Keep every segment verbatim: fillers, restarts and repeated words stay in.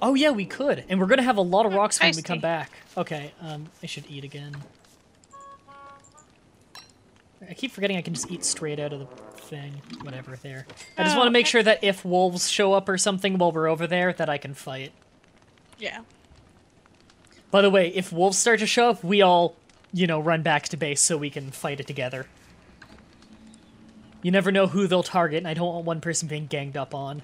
Oh yeah, we could. And we're gonna have a lot of rocks when we come back. Okay, um, I should eat again. I keep forgetting I can just eat straight out of the thing. Whatever, there. I just oh, want to make okay. sure that if wolves show up or something while we're over there, that I can fight. Yeah. By the way, if wolves start to show up, we all, you know, run back to base so we can fight it together. You never know who they'll target, and I don't want one person being ganged up on.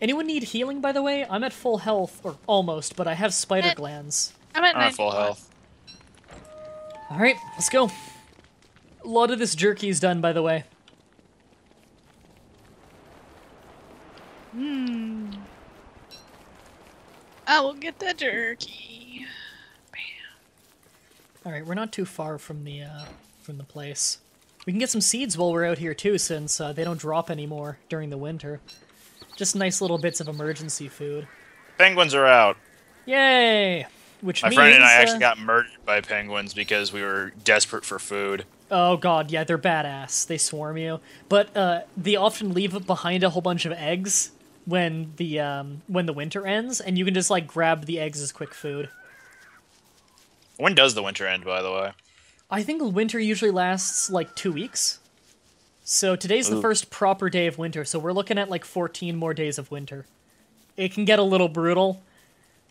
Anyone need healing, by the way? I'm at full health, or almost, but I have spider I'm glands. I'm at, I'm at full health. Alright, let's go. A lot of this jerky is done, by the way. Hmm. I will get the jerky. Bam. Alright, we're not too far from the, uh, from the place. We can get some seeds while we're out here, too, since uh, they don't drop anymore during the winter. Just nice little bits of emergency food. Penguins are out. Yay! Which My means, friend and I uh, actually got murdered by penguins because we were desperate for food. Oh, God, yeah, they're badass. They swarm you. But uh, they often leave behind a whole bunch of eggs when the, um, when the winter ends, and you can just, like, grab the eggs as quick food. When does the winter end, by the way? I think winter usually lasts, like, two weeks. So today's Ooh. the first proper day of winter, so we're looking at, like, fourteen more days of winter. It can get a little brutal,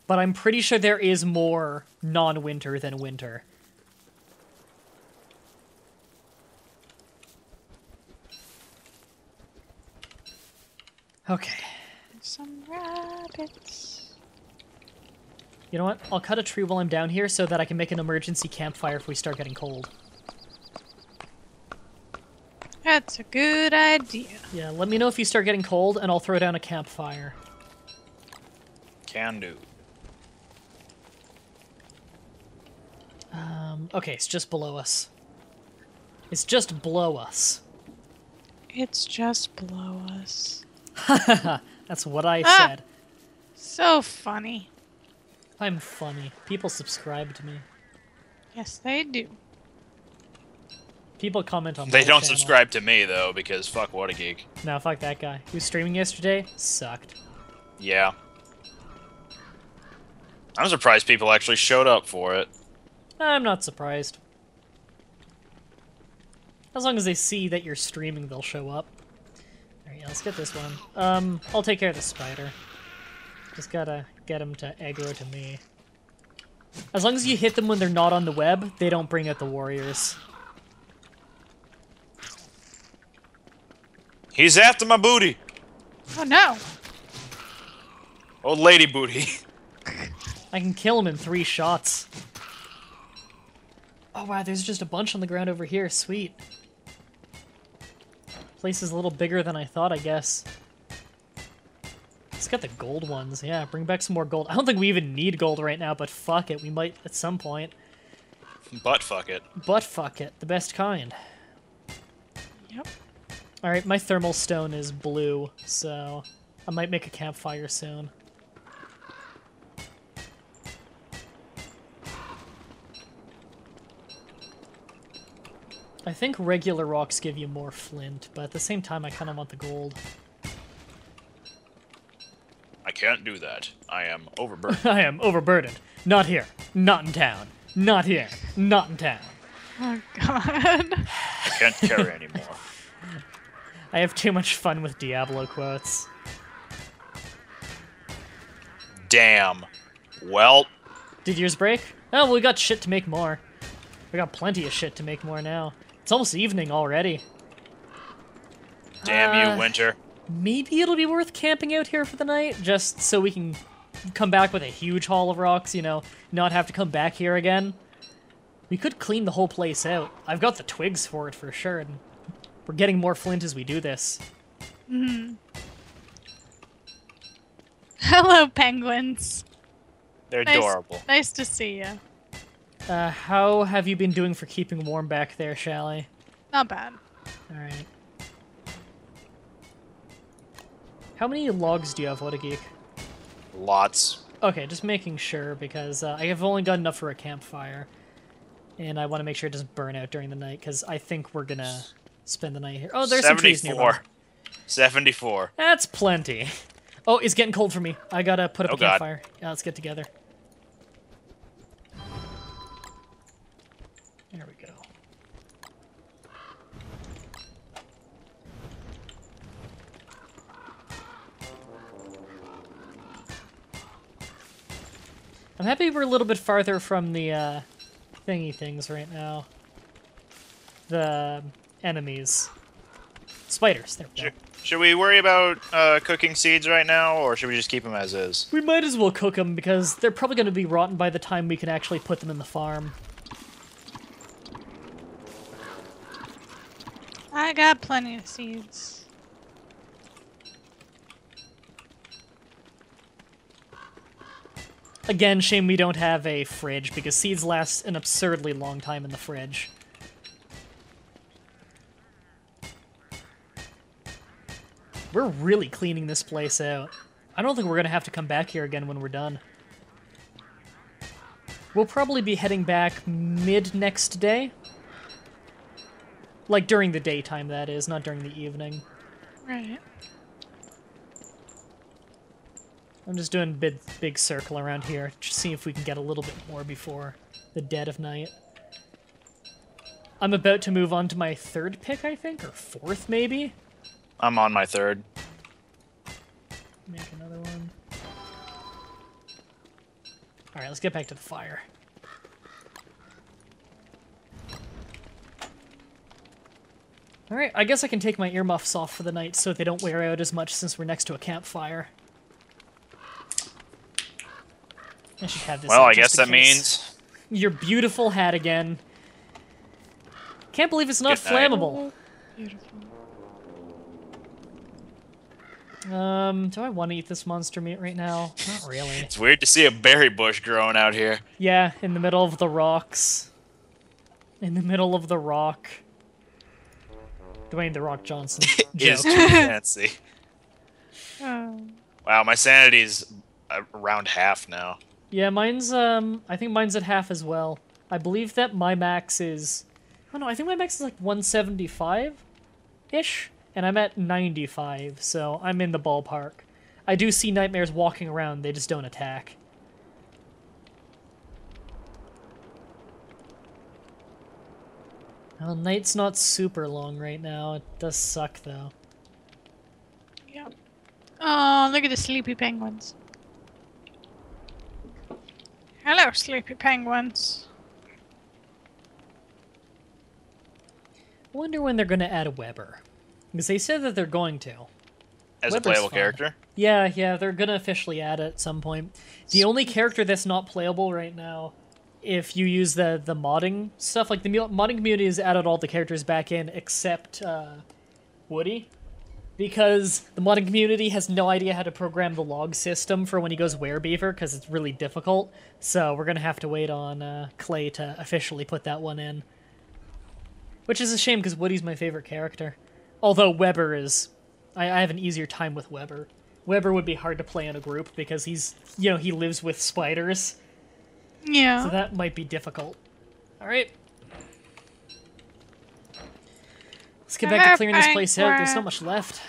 but I'm pretty sure there is more non-winter than winter. Okay. Some rabbits. You know what? I'll cut a tree while I'm down here so that I can make an emergency campfire if we start getting cold. That's a good idea. Yeah, let me know if you start getting cold, and I'll throw down a campfire. Can do. Um, okay, it's just below us. It's just below us. It's just below us. Haha, that's what I ah! said. So funny. I'm funny. People subscribe to me. Yes, they do. People comment on my They don't channel. subscribe to me, though, because fuck Whattageek. No, fuck that guy. He was streaming yesterday. Sucked. Yeah. I'm surprised people actually showed up for it. I'm not surprised. As long as they see that you're streaming, they'll show up. Alright, yeah, let's get this one. Um, I'll take care of the spider. Just gotta get him to aggro to me. As long as you hit them when they're not on the web, they don't bring out the warriors. He's after my booty. Oh no. Old lady booty. I can kill him in three shots. Oh wow, there's just a bunch on the ground over here. Sweet. Place is a little bigger than I thought, I guess. It's got the gold ones. Yeah, bring back some more gold. I don't think we even need gold right now, but fuck it. We might at some point. But fuck it. But fuck it. The best kind. Yep. Alright, my thermal stone is blue, so I might make a campfire soon. I think regular rocks give you more flint, but at the same time I kind of want the gold. I can't do that. I am overburdened. I am overburdened. Not here. Not in town. Not here. Not in town. Oh, God. I can't carry anymore. I have too much fun with Diablo quotes. Damn. Well. Did yours break? Oh, well, we got shit to make more. We got plenty of shit to make more now. It's almost evening already. Damn uh, you, winter. Maybe it'll be worth camping out here for the night, just so we can come back with a huge haul of rocks, you know, not have to come back here again. We could clean the whole place out. I've got the twigs for it for sure, and we're getting more flint as we do this. Mm-hmm. Hello, penguins. They're nice, adorable. Nice to see you. Uh, how have you been doing for keeping warm back there, Schaly? Not bad. All right. How many logs do you have, Whattageek? Lots. Okay, just making sure, because uh, I have only got enough for a campfire. And I want to make sure it doesn't burn out during the night, because I think we're going to spend the night here. Oh, there's seventy-four. Some trees nearby. seventy-four. That's plenty. Oh, it's getting cold for me. I gotta put up oh a campfire. God. Yeah, let's get together. There we go. I'm happy we're a little bit farther from the uh, thingy things right now. The enemies. Spiders. There we go. Should, should we worry about uh, cooking seeds right now, or should we just keep them as is? We might as well cook them, because they're probably going to be rotten by the time we can actually put them in the farm. I got plenty of seeds. Again, shame we don't have a fridge, because seeds last an absurdly long time in the fridge. We're really cleaning this place out. I don't think we're going to have to come back here again when we're done. We'll probably be heading back mid-next day. Like, during the daytime, that is, not during the evening. Right. I'm just doing a big, big circle around here, to see if we can get a little bit more before the dead of night. I'm about to move on to my third pick, I think, or fourth, maybe? I'm on my third. Make another one. Alright, let's get back to the fire. Alright, I guess I can take my earmuffs off for the night so they don't wear out as much since we're next to a campfire. I should have this. Well, I guess that means your beautiful hat again. Can't believe it's not flammable. Beautiful. Um, do I want to eat this monster meat right now? Not really. It's weird to see a berry bush growing out here. Yeah, in the middle of the rocks. In the middle of the rock. Dwayne the Rock Johnson. Just too fancy. Oh. Wow, my sanity's around half now. Yeah, mine's, um, I think mine's at half as well. I believe that my max is, oh no, I think my max is like one seventy-five-ish, and I'm at ninety-five, so I'm in the ballpark. I do see nightmares walking around, they just don't attack. Well, night's not super long right now, it does suck though. Yep. Oh, look at the sleepy penguins. Hello, sleepy penguins. I wonder when they're going to add Webber. Because they said that they're going to. As Webber's a playable fun. character? Yeah, yeah, they're going to officially add it at some point. The only character that's not playable right now, if you use the, the modding stuff, like the modding community has added all the characters back in except uh, Woody. Because the modding community has no idea how to program the log system for when he goes Werebeaver, because it's really difficult. So we're going to have to wait on uh, Clay to officially put that one in. Which is a shame, because Woody's my favorite character. Although Webber is... I, I have an easier time with Webber. Webber would be hard to play in a group, because he's... You know, he lives with spiders. Yeah. So that might be difficult. Alright. Let's get back to clearing this place out. There's not much left.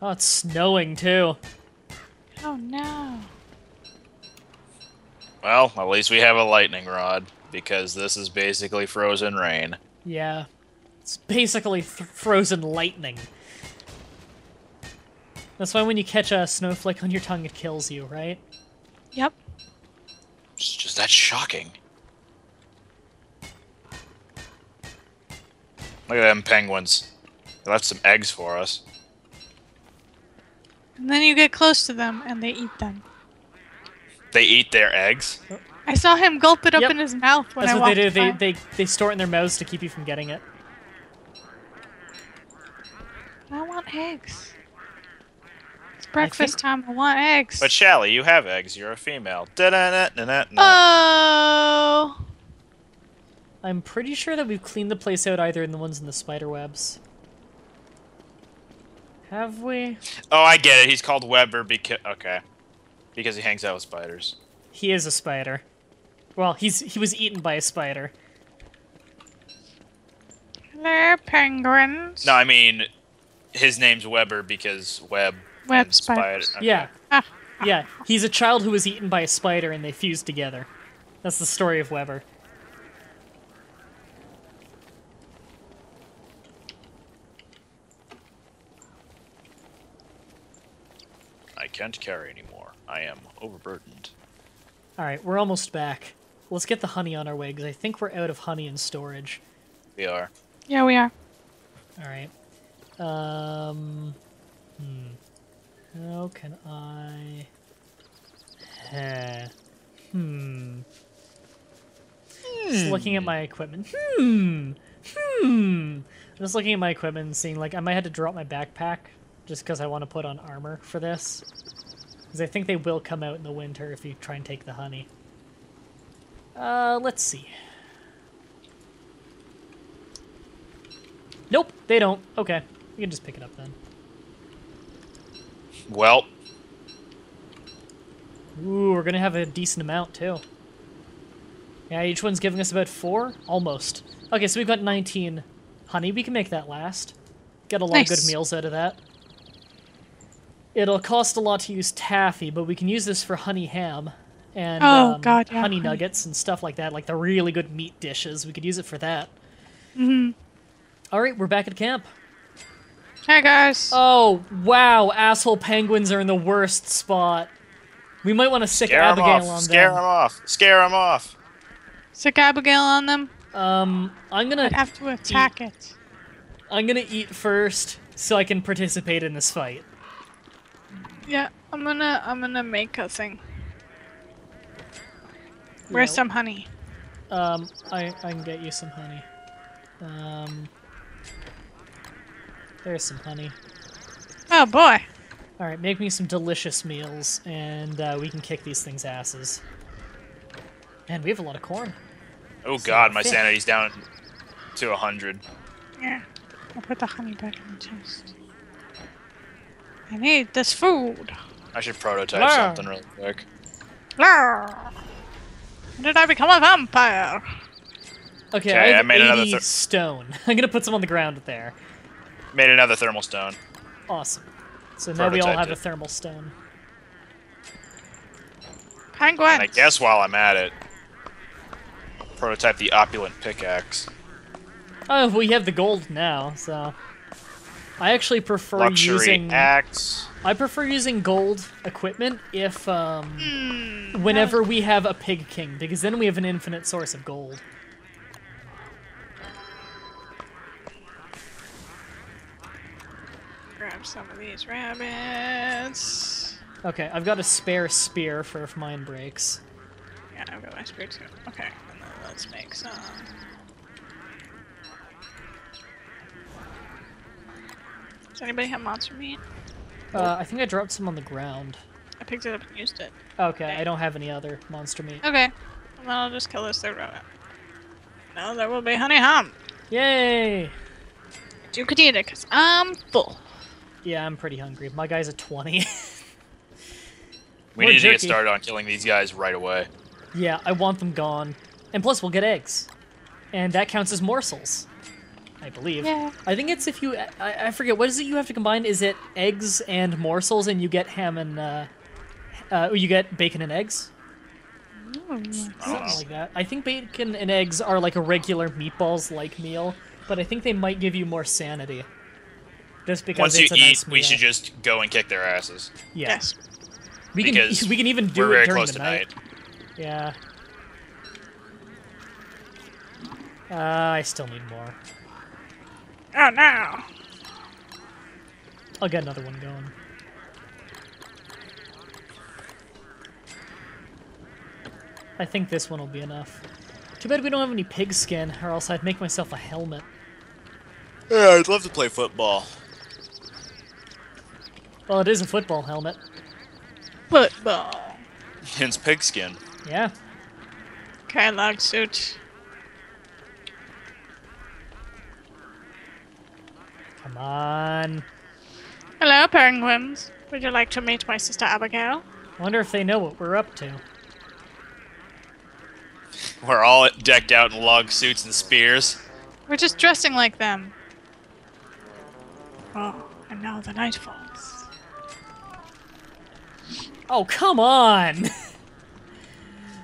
Oh, it's snowing too. Oh no. Well, at least we have a lightning rod, because this is basically frozen rain. Yeah. It's basically th frozen lightning. That's why when you catch a snowflake on your tongue, it kills you, right? Yep. It's just that shocking. Look at them penguins. They left some eggs for us. And then you get close to them, and they eat them. They eat their eggs? I saw him gulp it up yep. in his mouth when That's I walked That's what they do. By. They, they, they store it in their mouths to keep you from getting it. I want eggs. It's breakfast I time. I want eggs. But Schaly, you have eggs. You're a female. Da-da-da-da-da-da. Oh. I'm pretty sure that we've cleaned the place out either in the ones in the spider webs. Have we? Oh, I get it. He's called Webber because... Okay. Because he hangs out with spiders. He is a spider. Well, he's he was eaten by a spider. Hello, penguins. No, I mean, his name's Webber because web. Web spider. Spider. Okay. Yeah. Ah. Yeah, he's a child who was eaten by a spider and they fused together. That's the story of Webber. I can't carry anymore. I am overburdened. Alright, we're almost back. Let's get the honey on our way, because I think we're out of honey in storage. We are. Yeah, we are. Alright. Um... Hmm... How can I... Hmm. Hmm. Just looking at my equipment. Hmm. Hmm. I'm just looking at my equipment and seeing, like, I might have to drop my backpack just because I want to put on armor for this. Because I think they will come out in the winter if you try and take the honey. Uh, let's see. Nope, they don't. Okay, we can just pick it up then. Well. Ooh, we're gonna have a decent amount, too. Yeah, each one's giving us about four? Almost. Okay, so we've got nineteen honey. We can make that last. Get a lot nice. of good meals out of that. It'll cost a lot to use taffy, but we can use this for honey ham and oh, um, God, yeah, honey, honey nuggets and stuff like that, like the really good meat dishes. We could use it for that. Mm-hmm. All right, we're back at camp. Hey, guys. Oh, wow. Asshole penguins are in the worst spot. We might want to sick Abigail on them. Scare them off. Scare them off. Sick Abigail on them? Um, I'm going to... I have to attack eat. it. I'm going to eat first so I can participate in this fight. Yeah, I'm going to I'm gonna make a thing. Where's no. some honey? Um, I, I can get you some honey. Um... There's some honey. Oh, boy. All right, make me some delicious meals, and uh, we can kick these things' asses. Man, we have a lot of corn. Oh, so God, my fit. sanity's down to one hundred. Yeah, I'll put the honey back in the chest. I need this food. I should prototype Lar. something really quick. Lar. Did I become a vampire? Okay, okay I, have I made another th stone. I'm going to put some on the ground there. Made another thermal stone. Awesome. So now we all have a thermal stone. Penguin. And I guess while I'm at it, I'll prototype the opulent pickaxe. Oh, we have the gold now, so I actually prefer Luxury using axe. I prefer using gold equipment if um, mm, whenever we have a pig king, because then we have an infinite source of gold. Some of these rabbits. Okay, I've got a spare spear for if mine breaks. Yeah, I've got my spear too. Okay, and then let's make some. Does anybody have monster meat? Uh, I think I dropped some on the ground. I picked it up and used it. Okay, okay. I don't have any other monster meat. Okay, well, then I'll just kill this third rabbit. Now there will be honey ham. Yay! You could eat it, because I'm full. Yeah, I'm pretty hungry. My guy's at twenty. We need jerky. to get started on killing these guys right away. Yeah, I want them gone. And plus, we'll get eggs. And that counts as morsels, I believe. Yeah. I think it's if you... I, I forget. What is it you have to combine? Is it eggs and morsels, and you get ham and... Uh, uh, you get bacon and eggs? Oh, something like that. I think bacon and eggs are like a regular meatballs-like meal, but I think they might give you more sanity. Just because Once it's you a eat, nice we should just go and kick their asses. Yeah. Yes. We can, because we can even do we're it very during close the night. To night. Yeah. Uh, I still need more. Oh, no! I'll get another one going. I think this one will be enough. Too bad we don't have any pig skin, or else I'd make myself a helmet. Yeah, I'd love to play football. Well, it is a football helmet. Football. Hence pigskin. Yeah. Kylock suit. Come on. Hello, penguins. Would you like to meet my sister Abigail? I wonder if they know what we're up to. We're all decked out in log suits and spears. We're just dressing like them. Oh, and now the night falls. Oh, come on!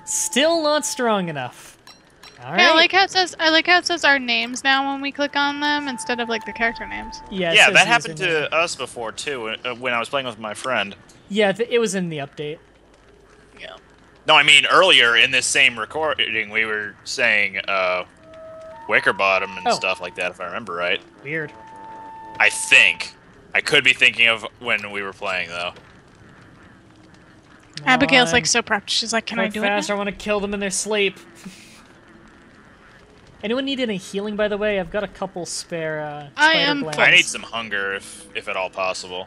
Still not strong enough. All yeah, right. I like how it says I like how it says our names now when we click on them instead of like the character names. Yeah, yeah, that happened to the... us before too when I was playing with my friend. Yeah, it was in the update. Yeah. No, I mean earlier in this same recording we were saying uh, Wickerbottom and oh. stuff like that if I remember right. Weird. I think I could be thinking of when we were playing though. Come Abigail's on. Like so prepped. She's like, "Can Go I do fast, it?" Fast! I want to kill them in their sleep. Anyone need any healing, by the way? I've got a couple spare uh, spider I am I need some hunger, if if at all possible.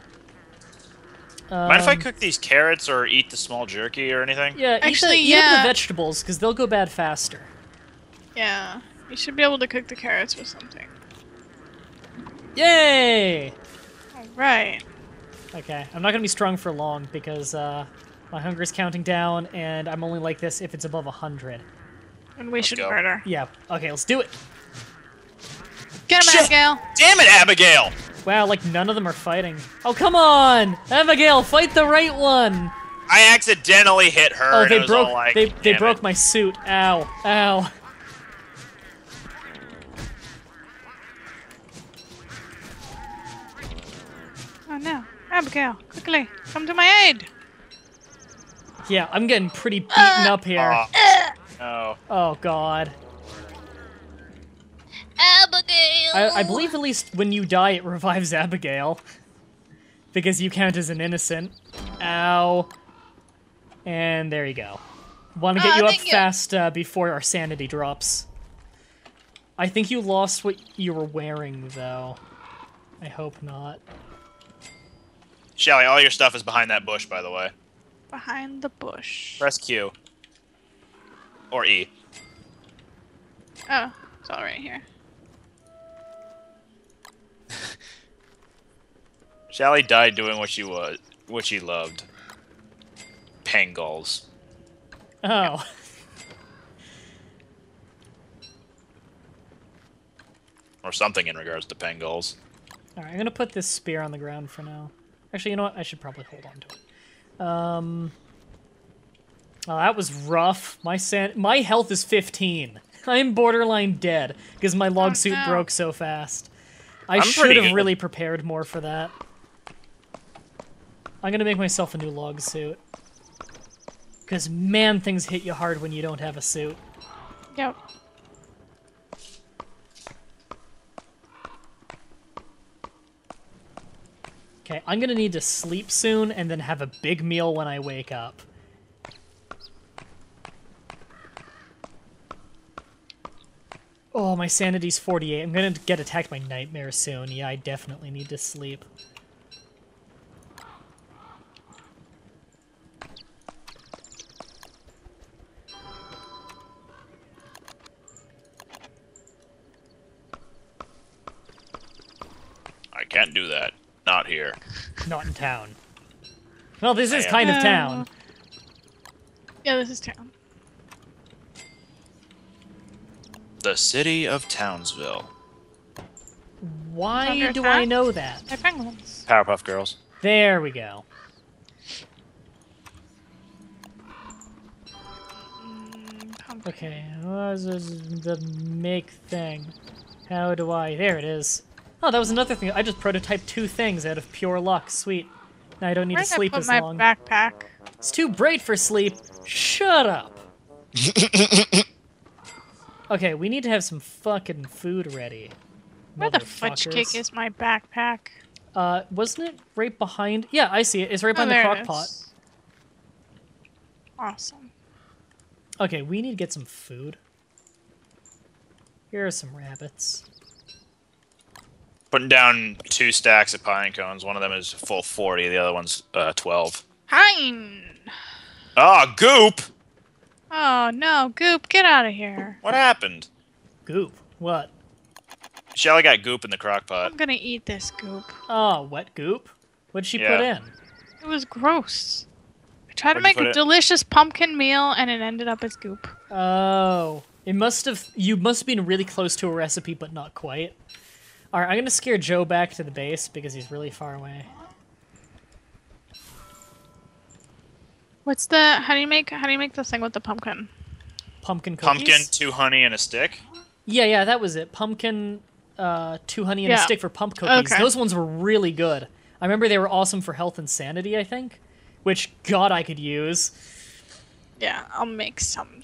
Um, Mind if I cook these carrots or eat the small jerky or anything? Yeah, actually, eat the, yeah. Eat the vegetables, because they'll go bad faster. Yeah, you should be able to cook the carrots with something. Yay! All right. Okay, I'm not going to be strong for long, because uh, my hunger is counting down, and I'm only like this if it's above one hundred. And we let's should go. Murder. Yeah. Okay, let's do it. Get him, Shit. Abigail! Damn it, Abigail! Wow, like none of them are fighting. Oh, come on! Abigail, fight the right one! I accidentally hit her. Oh, they and it broke. Was all like, they they broke it. My suit. Ow! Ow! Oh no, Abigail! Quickly, come to my aid! Yeah, I'm getting pretty beaten uh, up here. Uh, uh. Oh. Oh God. Abigail. I, I believe at least when you die, it revives Abigail, because you count as an innocent. Ow. And there you go. Want to get oh, you up you. fast uh, before our sanity drops. I think you lost what you were wearing, though. I hope not. Schaly, all your stuff is behind that bush, by the way. Behind the bush. Press Q. Or E. Oh, it's all right here. Schaly died doing what she was, what she loved. Pangolls. Oh. Or something in regards to pangolls. All right, I'm gonna put this spear on the ground for now. Actually, you know what? I should probably hold on to it. Um. Oh, that was rough. My san my health is fifteen. I'm borderline dead because my log oh, suit no. broke so fast. I I'm should have really prepared more for that. I'm gonna make myself a new log suit. Because, man, things hit you hard when you don't have a suit. Yep. Okay, I'm gonna need to sleep soon and then have a big meal when I wake up. Oh, my sanity's forty-eight. I'm gonna get attacked by nightmare soon. Yeah, I definitely need to sleep. I can't do that. Not here. Not in town. Well, this is kind of town. Yeah, this is town. The city of Townsville. Why do I know that? They're penguins. Powerpuff Girls. There we go. Okay, what is the make thing? How do I? There it is. Oh, that was another thing. I just prototyped two things out of pure luck. Sweet. Now I don't need Where to sleep I put as my long. Backpack? It's too bright for sleep. Shut up. Okay, we need to have some fucking food ready. Where the fudge cake is my backpack? Uh, wasn't it right behind? Yeah, I see it. It's right behind the crock pot. Awesome. Okay, we need to get some food. Here are some rabbits. Putting down two stacks of pine cones. One of them is full forty. The other one's uh, twelve. Pine. Ah, goop. Oh no, Goop, get out of here. What happened? Goop, what? Schaly got goop in the crock pot. I'm gonna eat this goop. Oh, wet goop? What'd she yeah. put in? It was gross. I tried to make a delicious pumpkin meal, and it ended up as goop. Oh. It must have... You must have been really close to a recipe, but not quite. Alright, I'm gonna scare Joe back to the base, because he's really far away. What's the... How do you make... How do you make this thing with the pumpkin? Pumpkin cookies? Pumpkin, two honey, and a stick? Yeah, yeah, that was it. Pumpkin, uh, two honey, and yeah. a stick for pump cookies. Okay. Those ones were really good. I remember they were awesome for health and sanity, I think. Which, God, I could use. Yeah, I'll make some.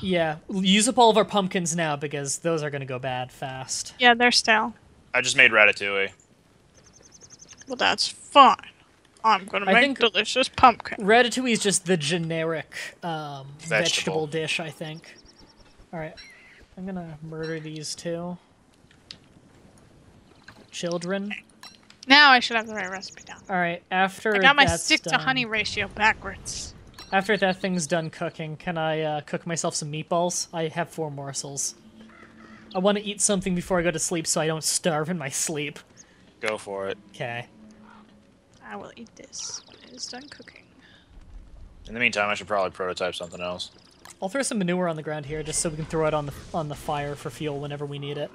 Yeah, use up all of our pumpkins now because those are going to go bad fast. Yeah, they're stale. I just made ratatouille. Well, that's fine. I'm going to make delicious pumpkin. Ratatouille is just the generic um, vegetable. vegetable dish, I think. All right, I'm going to murder these two. Children. Now I should have the right recipe down. All right, after I got my stick to honey ratio backwards. After that thing's done cooking, can I uh, cook myself some meatballs? I have four morsels. I want to eat something before I go to sleep so I don't starve in my sleep. Go for it. Okay. I will eat this when it is done cooking. In the meantime, I should probably prototype something else. I'll throw some manure on the ground here just so we can throw it on the on the fire for fuel whenever we need it.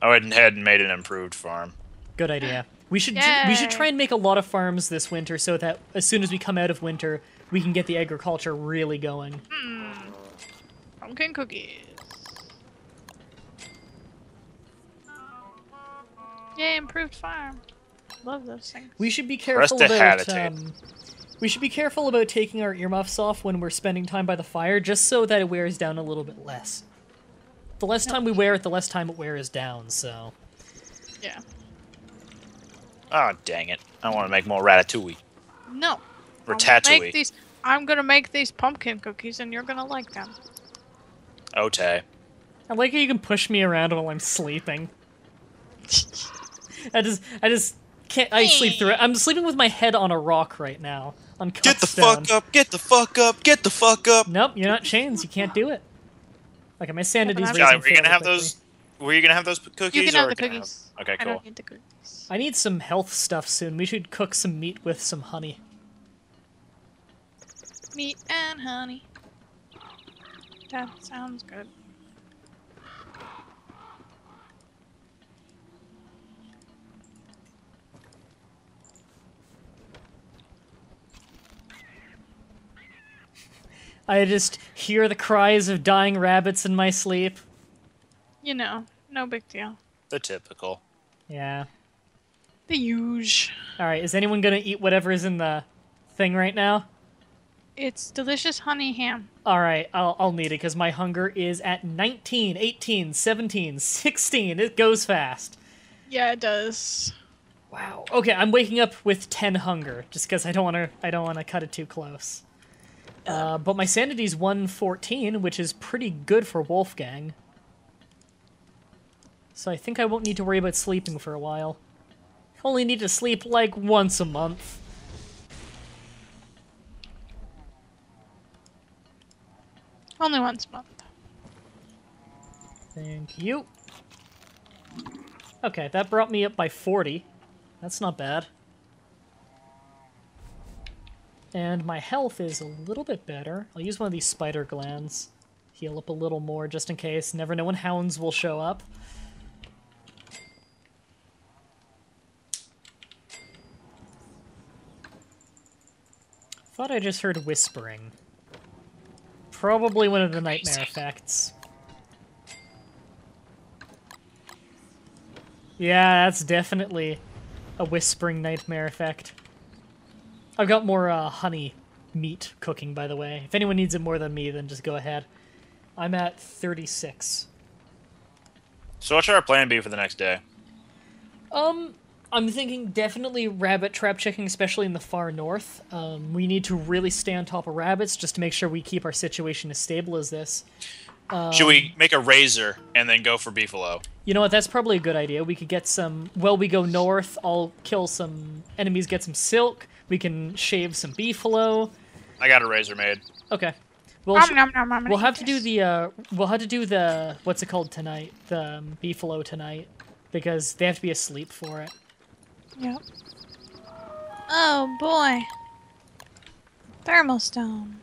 I went ahead and made an improved farm. Good idea. We should do, we should try and make a lot of farms this winter so that as soon as we come out of winter, we can get the agriculture really going. Mm. Pumpkin cookies. Yay, improved farm. Love those things. We should be careful about um, we should be careful about taking our earmuffs off when we're spending time by the fire just so that it wears down a little bit less. The less time we wear it, the less time it wears down, so yeah. Oh, dang it. I want to make more ratatouille. No. Ratatouille. Make these, I'm going to make these pumpkin cookies, and you're going to like them. Okay. I like how you can push me around while I'm sleeping. I just... I just... can't... I sleep through it. I'm sleeping with my head on a rock right now. On get the stone. fuck up! Get the fuck up! Get the fuck up! Nope, you're not chains. You can't do it. Okay, my sanity's raising fairly quickly. Are you going to have those... Were you going to have those cookies? You can have the cookies. Have... Okay, cool. I don't need the cookies. I need some health stuff soon. We should cook some meat with some honey. Meat and honey. That sounds good. I just hear the cries of dying rabbits in my sleep. You know, no big deal. The typical. Yeah. The huge. Alright, is anyone gonna eat whatever is in the thing right now? It's delicious honey ham. Alright, I'll, I'll need it because my hunger is at nineteen, eighteen, seventeen, sixteen. It goes fast. Yeah, it does. Wow. Okay, I'm waking up with ten hunger just because I don't want to I don't want to cut it too close. Uh, but my sanity's one fourteen, which is pretty good for Wolfgang. So I think I won't need to worry about sleeping for a while. Only need to sleep like once a month. Only once a month. Thank you. Okay, that brought me up by forty. That's not bad. And my health is a little bit better. I'll use one of these spider glands. Heal up a little more just in case. Never know when hounds will show up. Thought I just heard whispering. Probably one of the nightmare effects. Yeah, that's definitely a whispering nightmare effect. I've got more uh, honey meat cooking, by the way. If anyone needs it more than me, then just go ahead. I'm at thirty-six. So what should our plan be for the next day? Um... I'm thinking definitely rabbit trap checking, especially in the far north. Um, we need to really stay on top of rabbits just to make sure we keep our situation as stable as this. Um, Should we make a razor and then go for beefalo? You know what, that's probably a good idea. We could get some... Well, we go north, I'll kill some enemies, get some silk. We can shave some beefalo. I got a razor made. Okay. We'll, um, no, no, no, we'll have to do the... Uh, we'll have to do the... What's it called tonight? The um, beefalo tonight. Because they have to be asleep for it. Yep. Oh boy. Thermal stone.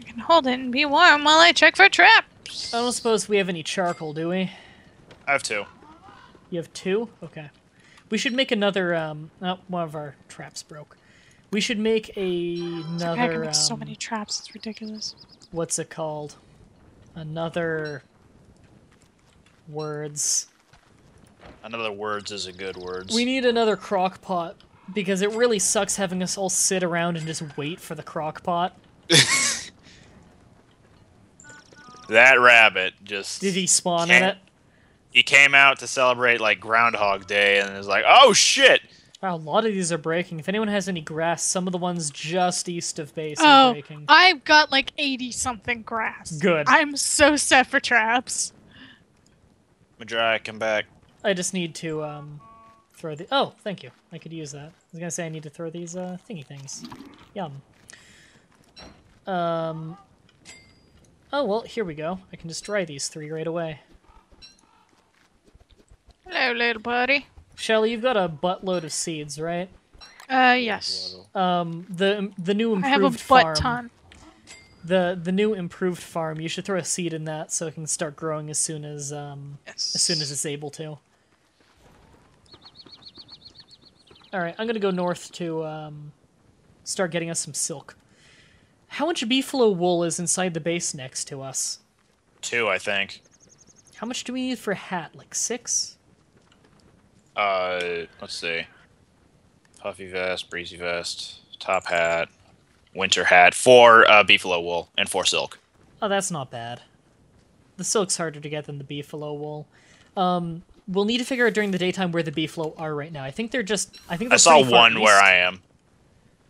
I can hold it and be warm while I check for traps. I don't suppose we have any charcoal, do we? I have two. You have two? Okay. We should make another, um... Oh, one of our traps broke. We should make a, another, okay, I can make um, so many traps, it's ridiculous. What's it called? Another... Words. Another words is a good word. We need another crock pot, because it really sucks having us all sit around and just wait for the crock pot. That rabbit just... Did he spawn in it? He came out to celebrate, like, Groundhog Day, and was like, oh, shit! Wow, a lot of these are breaking. If anyone has any grass, some of the ones just east of base oh, are breaking. Oh, I've got, like, eighty-something grass. Good. I'm so set for traps. Madry, come back. I just need to, um, throw the... Oh, thank you. I could use that. I was gonna say I need to throw these, uh, thingy things. Yum. Um... Oh, well, here we go. I can destroy these three right away. Hello, little buddy. Shelly, you've got a buttload of seeds, right? Uh, yes. Um, the the new improved I have a butt farm. Ton. The the new improved farm. You should throw a seed in that so it can start growing as soon as um yes. as soon as it's able to. All right, I'm gonna go north to um start getting us some silk. How much beefalo wool is inside the base next to us? Two, I think. How much do we need for a hat? Like six? Uh, let's see. Puffy vest, breezy vest, top hat, winter hat, four uh, beefalo wool, and four silk. Oh, that's not bad. The silk's harder to get than the beefalo wool. Um, we'll need to figure out during the daytime where the beefalo are right now. I think they're just... I think they're I saw one east. Where I am.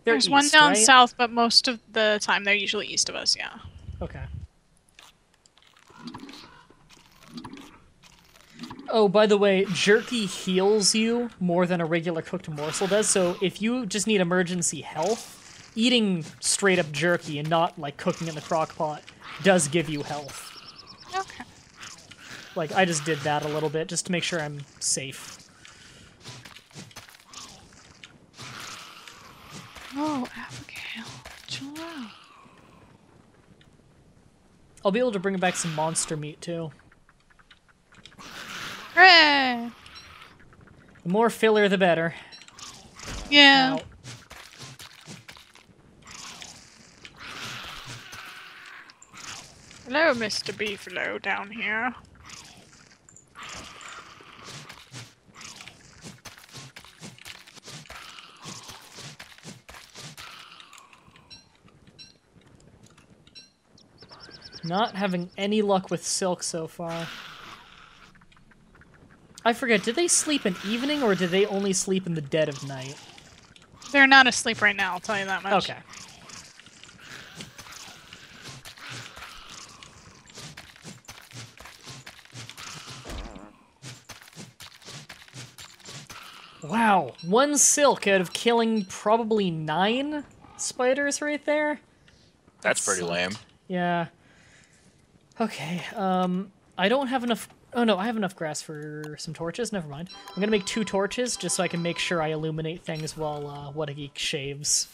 They're There's east, one down right? south, but most of the time they're usually east of us, yeah. Okay. Oh, by the way, jerky heals you more than a regular cooked morsel does, so if you just need emergency health, eating straight-up jerky and not, like, cooking in the crock pot does give you health. Okay. Like, I just did that a little bit, just to make sure I'm safe. Oh, Abigail, chill out. I'll be able to bring back some monster meat, too. Hooray! The more filler, the better. Yeah. Ow. Hello, Mister Beefalo down here. Not having any luck with silk so far. I forget, did they sleep an evening, or did they only sleep in the dead of night? They're not asleep right now, I'll tell you that much. Okay. Wow, one silk out of killing probably nine spiders right there? That's, That's pretty sucked. lame. Yeah. Okay, um, I don't have enough... Oh no, I have enough grass for some torches, never mind. I'm gonna make two torches just so I can make sure I illuminate things while uh, Whattageek shaves.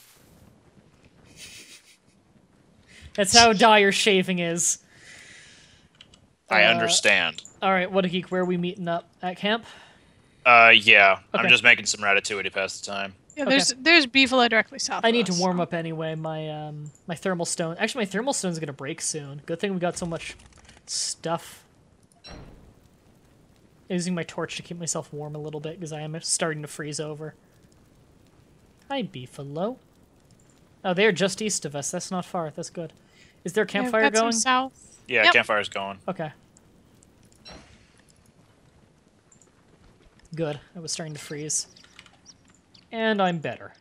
That's how dire shaving is. I uh, understand. Alright, Whattageek, where are we meeting up? At camp? Uh, yeah. Okay. I'm just making some ratatouille to pass the time. Yeah, there's okay. there's beefalo directly south I of need us. to warm up anyway, my, um, my thermal stone. Actually, my thermal stone's gonna break soon. Good thing we got so much stuff. Using my torch to keep myself warm a little bit because I am starting to freeze over. Hi, Beefalo. Oh, they're just east of us. That's not far. That's good. Is there a campfire yeah, we've got going? Some south. Yeah, yep. Campfire's going. Okay. Good. I was starting to freeze. And I'm better.